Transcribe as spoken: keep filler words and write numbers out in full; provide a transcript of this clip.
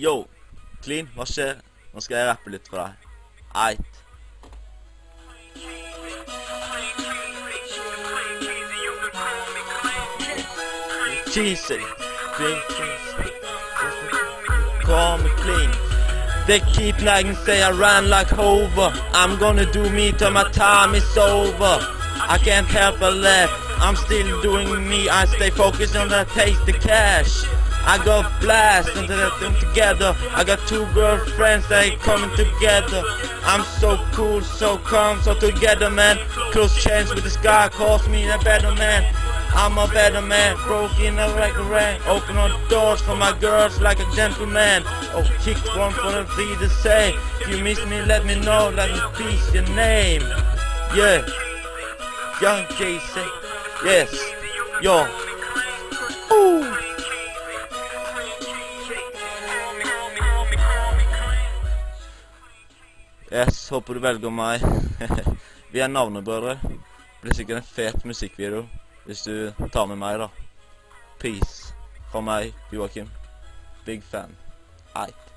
Yo, Clean, hva skjer? Nå skal jeg rappe litt for deg. Eit. Cheesy, clean, call me clean. They keep nagging, say I ran like Hover. I'm gonna do me till my time is over. I can't help but laugh, I'm still doing me. I stay focused on that taste the cash. I got blast until I them together. I got two girlfriends, they coming together. I'm so cool, so calm, so together, man. Close chance with the sky calls me a better man. I'm a better man, broke in a record ring. Open on doors for my girls like a gentleman. Oh, kick one for the three to say. If you miss me, let me know, let me please your name. Yeah, Young K Z. Yes, yo. Ooh. Yes, håper du velger meg. Vi er navnebrødre. Det blir sikkert en fet musikkvideo hvis du tar med meg da. Peace. Fra meg, Joachim. Big fan. Eit.